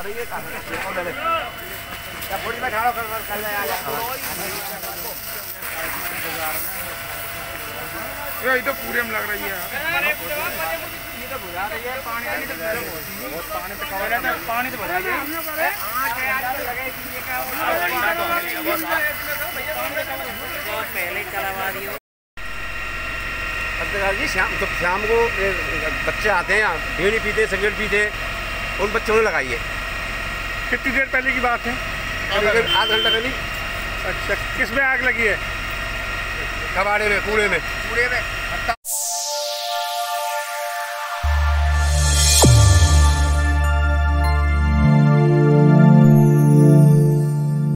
अरे ये काम है क्या थोड़ी ना खड़ा कर कर ये तो पूरे में लग रही है जी। शाम को बच्चे आते हैं बीड़ी पीते सिगरेट पीते उन बच्चों ने लगाई है। कितनी देर पहले की बात है? आधा घंटा पहले। अच्छा, किसमें आग लगी है? कबाड़े में, कूड़े में।